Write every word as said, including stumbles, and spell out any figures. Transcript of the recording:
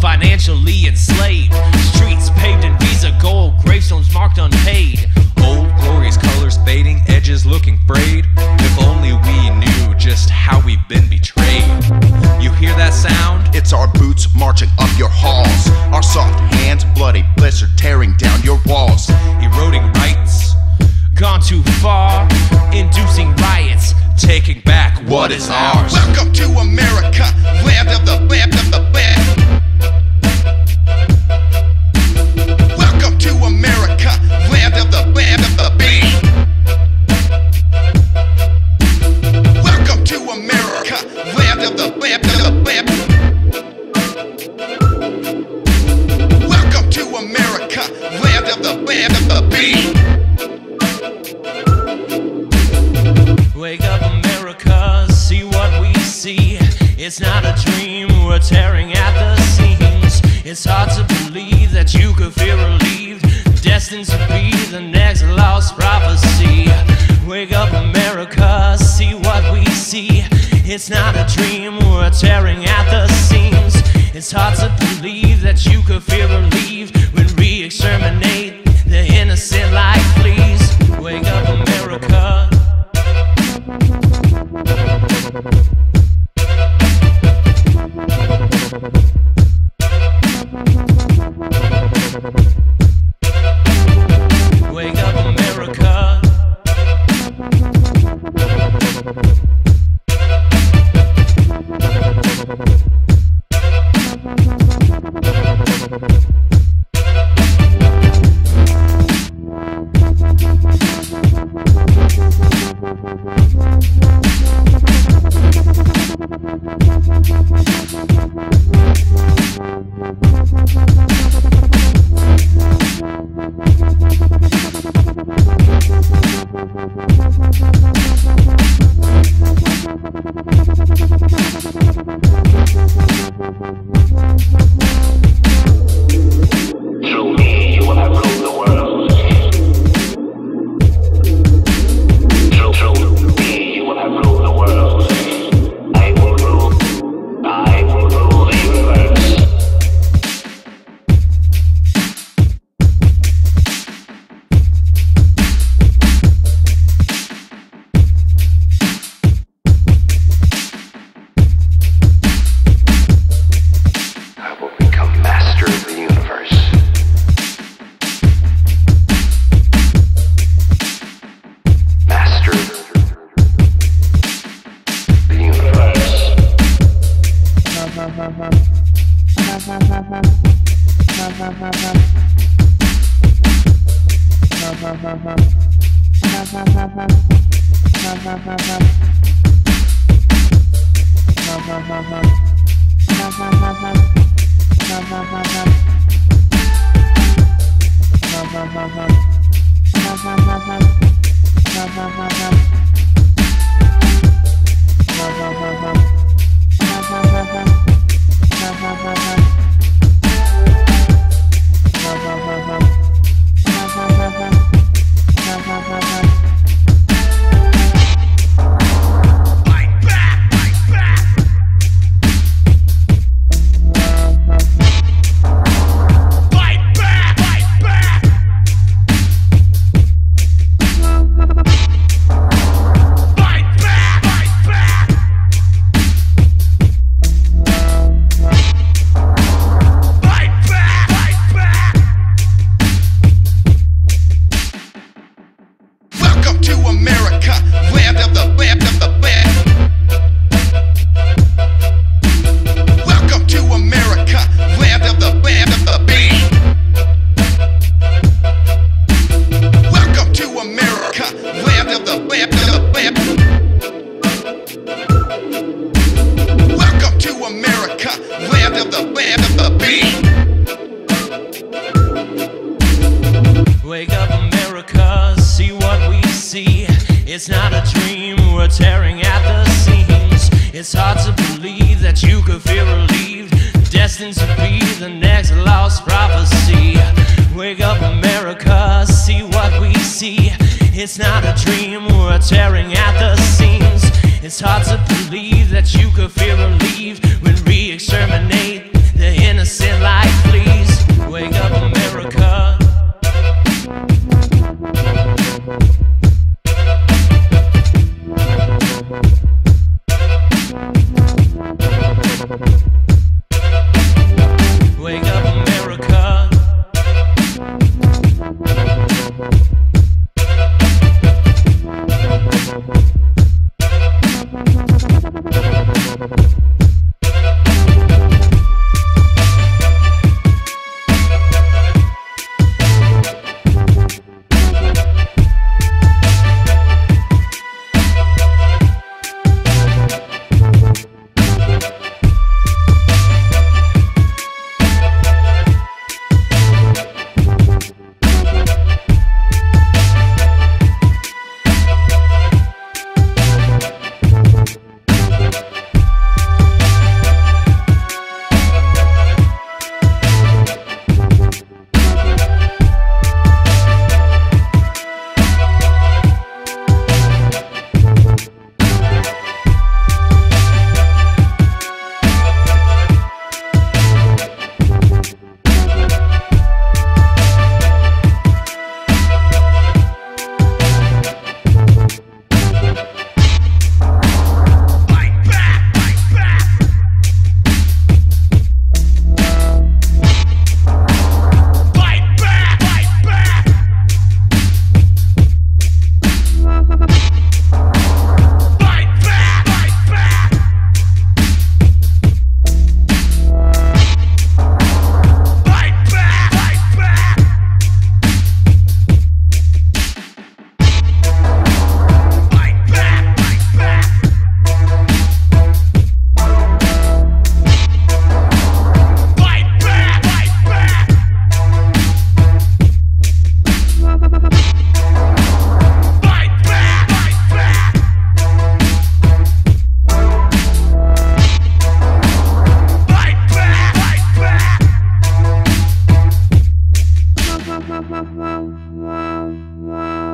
Financially enslaved, streets paved in Visa gold, gravestones marked unpaid. Old glorious colors fading, edges looking frayed. If only we knew just how we've been betrayed. You hear that sound? It's our boots marching up your halls, our soft hands bloody, blistered, tearing down your walls. Eroding rights, gone too far, inducing riots, taking back what is ours. Welcome to America, land of the land of the land. Wake up, America, see what we see. It's not a dream, we're tearing at the seams. It's hard to believe that you could feel relieved, destined to be the next lost prophecy. Wake up, America, see what we see. It's not a dream, we're tearing at the seams. It's hard to believe that you could feel relieved when we exterminate the innocent like fleas. Wake up, America. Wake up, America. It's not a dream, we're tearing at the seams. It's hard to believe that you could feel relieved, destined to be the next lost prophecy. Wake up America, see what we see. It's not a dream, we're tearing at the seams. It's hard to believe that you could feel relieved when we exterminate the innocent like fleas. Wake up America. Wake up America. Wow, wow, wow.